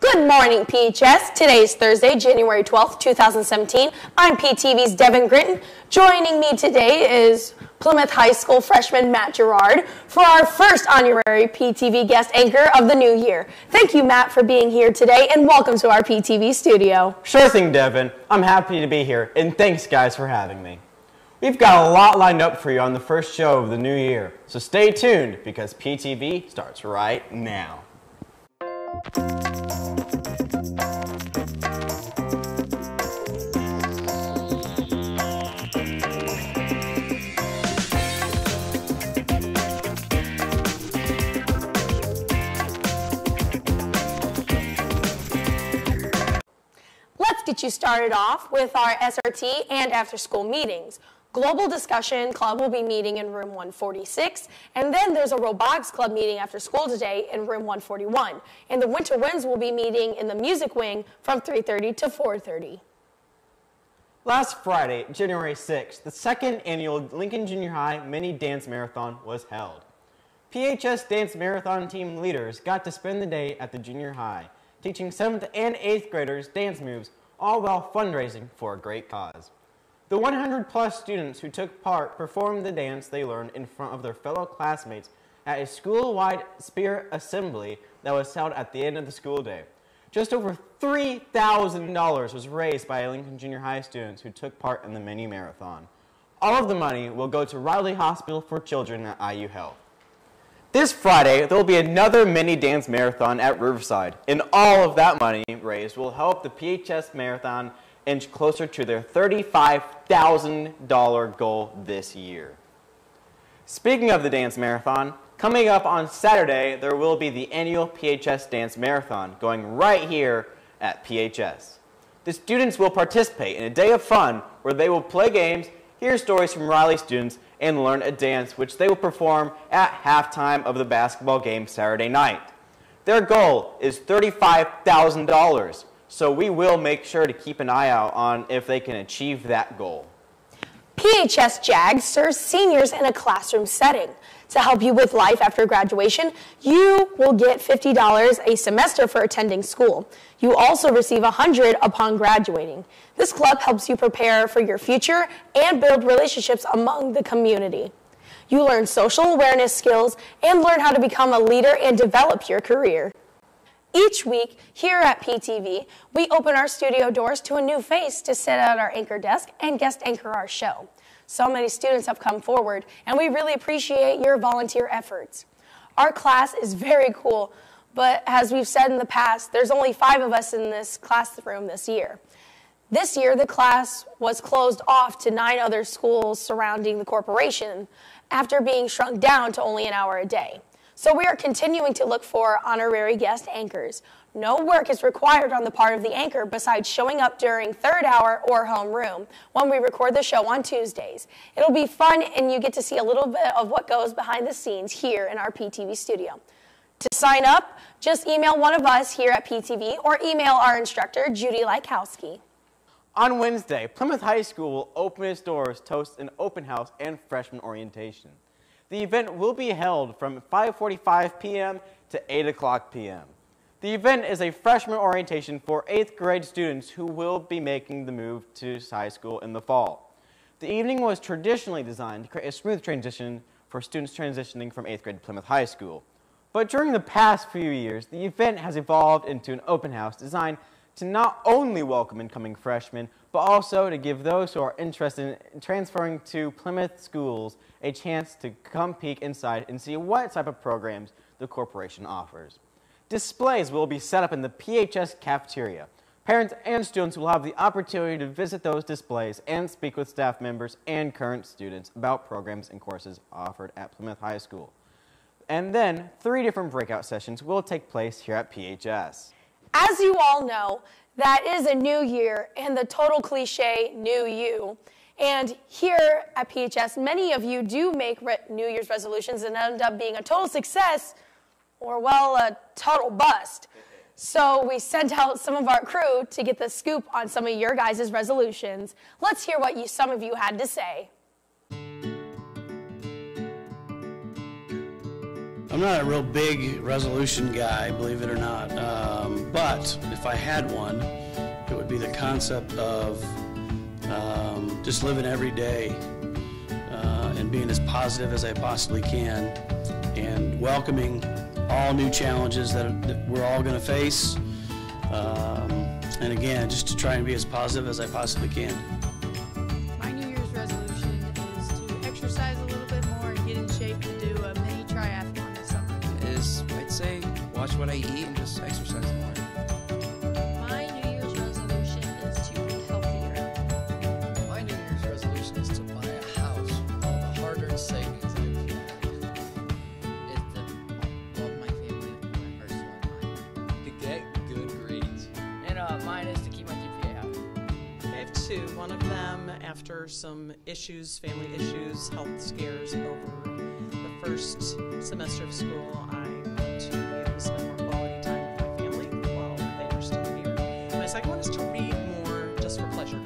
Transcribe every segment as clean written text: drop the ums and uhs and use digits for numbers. Good morning, PHS. Today is Thursday, January 12th, 2017. I'm PTV's Devin Gritton. Joining me today is Plymouth High School freshman Matt Gerard for our first honorary PTV guest anchor of the new year. Thank you, Matt, for being here today, and welcome to our PTV studio. Sure thing, Devin. I'm happy to be here, and thanks, guys, for having me. We've got a lot lined up for you on the first show of the new year, so stay tuned because PTV starts right now. Let's get you started off with our SRT and after-school meetings. Global Discussion Club will be meeting in room 146, and then there's a Robotics Club meeting after school today in room 141. And the Winter Winds will be meeting in the music wing from 3:30 to 4:30. Last Friday, January 6th, the second annual Lincoln Junior High Mini Dance Marathon was held. PHS Dance Marathon team leaders got to spend the day at the junior high, teaching 7th and 8th graders dance moves, all while fundraising for a great cause. The 100-plus students who took part performed the dance they learned in front of their fellow classmates at a school-wide spirit assembly that was held at the end of the school day. Just over $3,000 was raised by Lincoln Junior High students who took part in the mini-marathon. All of the money will go to Riley Hospital for Children at IU Health. This Friday, there will be another mini-dance marathon at Riverside, and all of that money raised will help the PHS Marathon inch closer to their $35,000 goal this year. Speaking of the dance marathon, coming up on Saturday, there will be the annual PHS Dance Marathon going right here at PHS. The students will participate in a day of fun where they will play games, hear stories from Riley students, and learn a dance which they will perform at halftime of the basketball game Saturday night. Their goal is $35,000. So we will make sure to keep an eye out on if they can achieve that goal. PHS JAG serves seniors in a classroom setting. To help you with life after graduation, you will get $50 a semester for attending school. You also receive $100 upon graduating. This club helps you prepare for your future and build relationships among the community. You learn social awareness skills and learn how to become a leader and develop your career. Each week, here at PTV, we open our studio doors to a new face to sit at our anchor desk and guest anchor our show. So many students have come forward, and we really appreciate your volunteer efforts. Our class is very cool, but as we've said in the past, there's only 5 of us in this classroom this year. This year, the class was closed off to 9 other schools surrounding the corporation after being shrunk down to only an hour a day. So we are continuing to look for honorary guest anchors. No work is required on the part of the anchor besides showing up during third hour or homeroom when we record the show on Tuesdays. It'll be fun and you get to see a little bit of what goes behind the scenes here in our PTV studio. To sign up, just email one of us here at PTV or email our instructor, Judy Lykowski. On Wednesday, Plymouth High School will open its doors to host an open house and freshman orientation. The event will be held from 5:45 p.m. to 8:00 p.m. The event is a freshman orientation for 8th grade students who will be making the move to high school in the fall. The evening was traditionally designed to create a smooth transition for students transitioning from 8th grade to Plymouth High School. But during the past few years, the event has evolved into an open house designed to not only welcome incoming freshmen, but also to give those who are interested in transferring to Plymouth schools a chance to come peek inside and see what type of programs the corporation offers. Displays will be set up in the PHS cafeteria. Parents and students will have the opportunity to visit those displays and speak with staff members and current students about programs and courses offered at Plymouth High School. And then 3 different breakout sessions will take place here at PHS. As you all know, that is a new year and the total cliche, new you. And here at PHS, many of you do make New Year's resolutions and end up being a total success or, well, a total bust. So we sent out some of our crew to get the scoop on some of your guys' resolutions. Let's hear what some of you had to say. I'm not a real big resolution guy, believe it or not, but But if I had one, it would be the concept of just living every day and being as positive as I possibly can and welcoming all new challenges that we're all going to face. And again, just to try and be as positive as I possibly can. My New Year's resolution is to exercise a little bit more and get in shape to do a mini triathlon or something. I'd say watch what I eat and just exercise more. One of them, after some issues, family issues, health scares over the first semester of school, I want to be able to spend more quality time with my family while they are still here. My second one is to read more just for pleasure.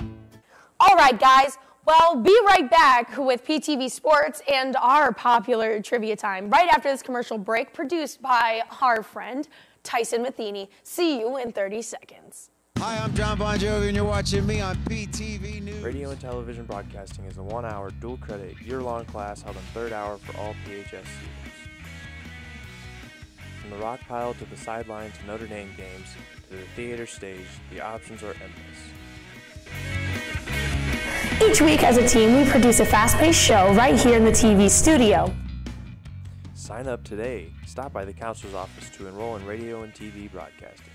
All right, guys. Well, be right back with PTV Sports and our popular trivia time right after this commercial break, produced by our friend Tyson Matheny. See you in 30 seconds. Hi, I'm John Bon Jovi, and you're watching me on PTV News. Radio and television broadcasting is a one-hour, dual-credit, year-long class held on third hour for all PHS students. From the rock pile to the sideline to Notre Dame games to the theater stage, the options are endless. Each week as a team, we produce a fast-paced show right here in the TV studio. Sign up today. Stop by the counselor's office to enroll in radio and TV broadcasting.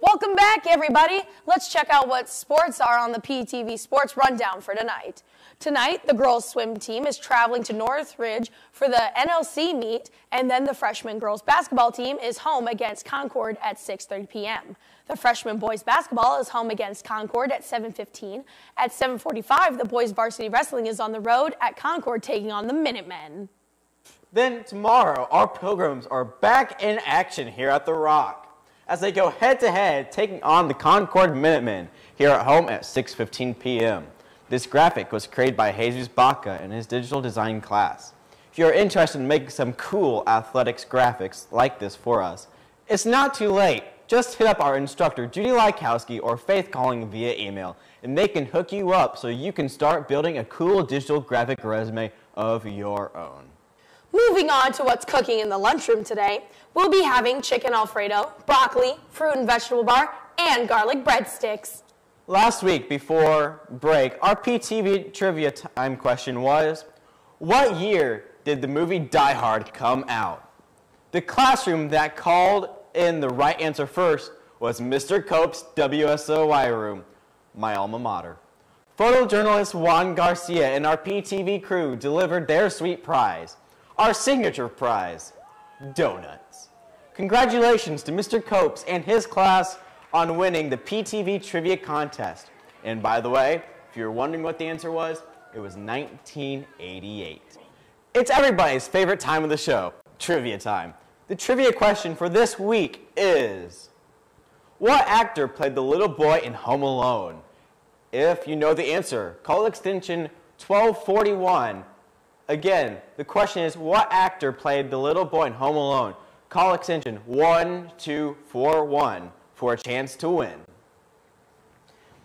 Welcome back, everybody. Let's check out what sports are on the PTV Sports Rundown for tonight. Tonight, the girls' swim team is traveling to Northridge for the NLC meet, and then the freshman girls' basketball team is home against Concord at 6:30 p.m. The freshman boys' basketball is home against Concord at 7:15. At 7:45, the boys' varsity wrestling is on the road at Concord taking on the Minutemen. Then tomorrow, our Pilgrims are back in action here at The Rock, as they go head-to-head, taking on the Concord Minutemen here at home at 6:15 p.m. This graphic was created by Jesus Baca in his digital design class. If you're interested in making some cool athletics graphics like this for us, it's not too late. Just hit up our instructor, Judy Lykowski, or Faith Calling via email, and they can hook you up so you can start building a cool digital graphic resume of your own. Moving on to what's cooking in the lunchroom today, we'll be having chicken alfredo, broccoli, fruit and vegetable bar, and garlic breadsticks. Last week before break, our PTV trivia time question was, what year did the movie Die Hard come out? The classroom that called in the right answer first was Mr. Cope's WSOY room, my alma mater. Photojournalist Juan Garcia and our PTV crew delivered their sweet prize. Our signature prize, donuts. Congratulations to Mr. Copes and his class on winning the PTV Trivia Contest. And by the way, if you're wondering what the answer was, it was 1988. It's everybody's favorite time of the show, trivia time. The trivia question for this week is, what actor played the little boy in Home Alone? If you know the answer, call extension 1241. Again, the question is, what actor played the little boy in Home Alone? Call extension 1241 for a chance to win.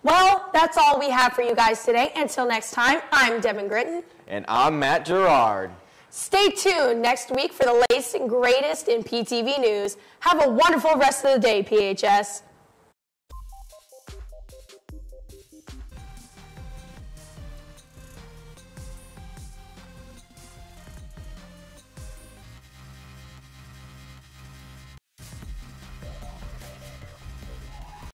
Well, that's all we have for you guys today. Until next time, I'm Devin Gritton. And I'm Matt Gerard. Stay tuned next week for the latest and greatest in PTV news. Have a wonderful rest of the day, PHS.